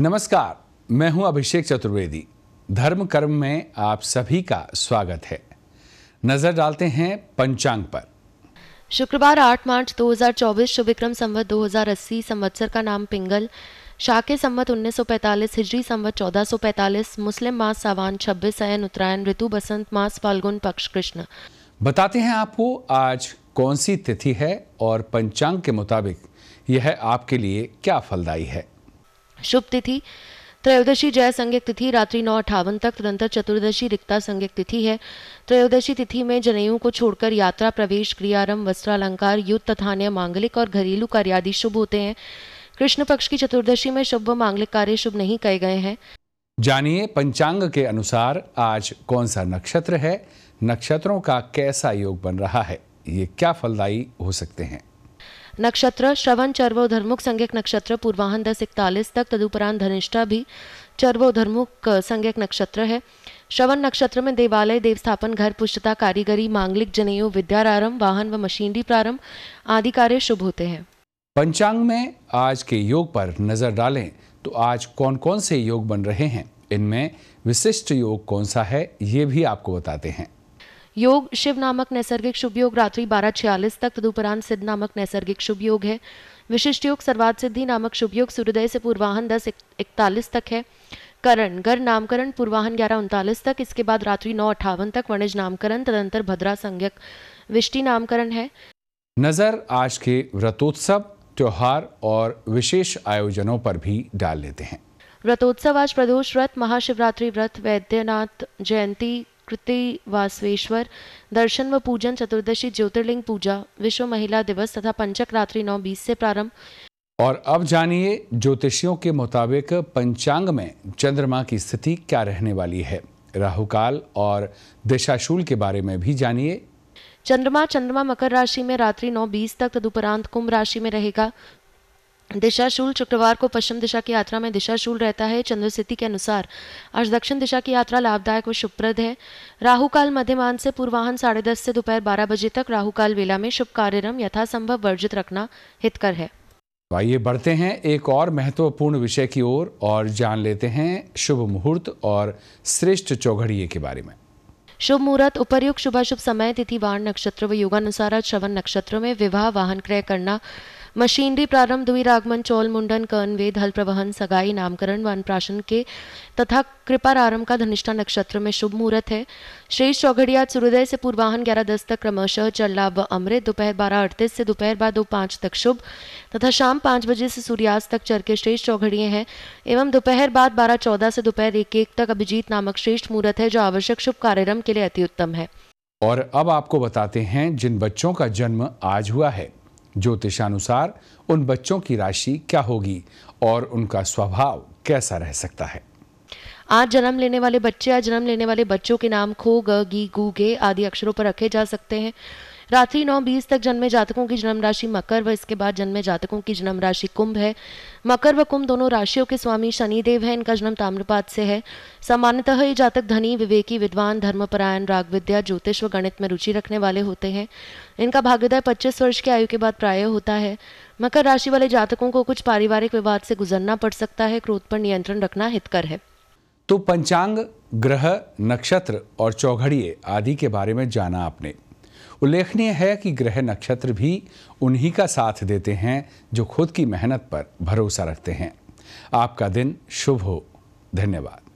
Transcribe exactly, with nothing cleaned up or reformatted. नमस्कार, मैं हूं अभिषेक चतुर्वेदी। धर्म कर्म में आप सभी का स्वागत है। नजर डालते हैं पंचांग पर। शुक्रवार आठ मार्च दो हज़ार चौबीस, शुभिक्रम संवत दो हज़ार अस्सी, संवत्सर का नाम पिंगल, शाके संवत उन्नीस सौ पैंतालीस, हिजरी संवत चौदह सौ पैंतालीस, मुस्लिम मास सावन छब्बीस, सैन उत्तरायण, ऋतु बसंत, मास फाल्गुन, पक्ष कृष्ण। बताते हैं आपको आज कौन सी तिथि है और पंचांग के मुताबिक यह आपके लिए क्या फलदायी है। शुभ तिथि त्रयोदशी जय संज्ञक तिथि रात्रि नौ अट्ठावन तक, तदंतर चतुर्दशी रिक्ता संज्ञक तिथि है। त्रयोदशी तिथि में जनेऊ को छोड़कर यात्रा, प्रवेश, क्रियारंभ, वस्त्रालंकार, युद्ध तथा अन्य मांगलिक और घरेलू कार्यादि शुभ होते हैं। कृष्ण पक्ष की चतुर्दशी में शुभ व मांगलिक कार्य शुभ नहीं कहे गए हैं। जानिए पंचांग के अनुसार आज कौन सा नक्षत्र है, नक्षत्रों का कैसा योग बन रहा है, ये क्या फलदायी हो सकते हैं। नक्षत्र श्रवण चर्वोधर्मुख संज्ञक नक्षत्र पूर्वाहन दस इकतालीस तक, तदुपरांत धनिष्ठा भी चर्वोधर्मुख संज्ञक नक्षत्र है। श्रवण नक्षत्र में देवालय, देवस्थापन, घर, पुष्टता, कारीगरी, मांगलिक, जनेऊ, विद्यारंभ, वाहन व मशीनरी प्रारंभ आदि कार्य शुभ होते हैं। पंचांग में आज के योग पर नजर डालें तो आज कौन कौन से योग बन रहे हैं, इनमें विशिष्ट योग कौन सा है ये भी आपको बताते हैं। योग शिव नामक नैसर्गिक शुभ योग रात्रि बारह छियालीस तक, तदुपरांत सिद्ध नामक नैसर्गिक शुभ योग है। विशिष्ट योग सर्वार्थ सिद्धि नामक शुभ योग सूर्योदय से पूर्वाहन दस इकतालीस तक है। करण गर नामकरण पूर्वाहन ग्यारह उनतालीस तक, इसके बाद रात्रि नौ अट्ठावन तक वर्णज नामकरण, तदंतर भद्रा संज्ञक विष्टि नामकरण है। नजर आज के व्रतोत्सव, त्योहार और विशेष आयोजनों पर भी डाल लेते हैं। व्रतोत्सव आज प्रदोष व्रत, महाशिवरात्रि व्रत, वैद्यनाथ जयंती, कृति वासवेश्वर दर्शन व पूजन, चतुर्दशी ज्योतिर्लिंग पूजा, विश्व महिला दिवस तथा पंचक रात्रि नौ बीस से प्रारंभ। और अब जानिए ज्योतिषियों के मुताबिक पंचांग में चंद्रमा की स्थिति क्या रहने वाली है। राहुकाल और दिशाशूल के बारे में भी जानिए। चंद्रमा चंद्रमा मकर राशि में रात्रि नौ बीस तक, तदुपरांत कुंभ राशि में रहेगा। दिशाशूल शुक्रवार को पश्चिम दिशा की यात्रा में दिशाशूल रहता है। चंद्र स्थिति के अनुसार आज दक्षिण दिशा की यात्रा लाभदायक व शुभप्रद है। राहुकाल मध्यमान से पूर्वाहन साढ़े दस से दोपहर बारह बजे तक, राहुकाल वेला में शुभ कार्यक्रम यथासंभव वर्जित रखना हितकर है। आइए बढ़ते हैं एक और महत्वपूर्ण विषय की ओर और, और जान लेते हैं शुभ मुहूर्त और श्रेष्ठ चौघड़ी के बारे में। शुभ मुहूर्त उपरयुक्त शुभाशुभ समय, तिथि, वार, नक्षत्र व योगानुसार आज श्रवण नक्षत्र में विवाह, वाहन क्रय करना, मशीनरी प्रारंभ, द्विर आगमन, चौल मुंडन, कर्ण वेद, हल प्रवहन, सगाई, नामकरण, वनप्राशन के तथा कृपारारंभ का धनिष्ठा नक्षत्र में शुभ मुहूर्त है। श्रेष्ठ चौघड़ी आज सूर्योदय से पूर्वाहन ग्यारह दस तक, क्रमशः चल्ला व अमृत दोपहर बारह अड़तीस से दोपहर बाद दो पाँच तक शुभ तथा शाम पाँच बजे से सूर्यास्त तक चर के श्रेष्ठ चौघड़ियाँ हैं, एवं दोपहर बाद बारह चौदह से दोपहर एक एक तक अभिजीत नामक श्रेष्ठ मुहूर्त है, जो आवश्यक शुभ कार्यक्रम के लिए अति उत्तम है। और अब आपको बताते हैं जिन बच्चों का जन्म आज हुआ है, ज्योतिषानुसार उन बच्चों की राशि क्या होगी और उनका स्वभाव कैसा रह सकता है। आज जन्म लेने वाले बच्चे आज जन्म लेने वाले बच्चों के नाम खो, ग, गी, गू, गे आदि अक्षरों पर रखे जा सकते हैं। रात्रि नौ बीस तक जन्मे जातकों की जन्म राशि मकर व इसके बाद जन्मे जातकों की जन्म राशि कुंभ है। मकर व कुंभ दोनों राशियों के स्वामी शनिदेव हैं। इनका जन्म ताम्रपात से है। सामान्यतः ये जातक धनी, विवेकी, विद्वान, धर्मपरायण, राग विद्या, ज्योतिष व गणित में रुचि रखने वाले होते हैं। इनका भाग्योदय पच्चीस वर्ष की आयु के बाद प्रायः होता है। मकर राशि वाले जातकों को कुछ पारिवारिक विवाद से गुजरना पड़ सकता है। क्रोध पर नियंत्रण रखना हितकर है। तो पंचांग, ग्रह, नक्षत्र और चौघड़िए आदि के बारे में जाना आपने। उल्लेखनीय है कि ग्रह नक्षत्र भी उन्हीं का साथ देते हैं जो खुद की मेहनत पर भरोसा रखते हैं। आपका दिन शुभ हो। धन्यवाद।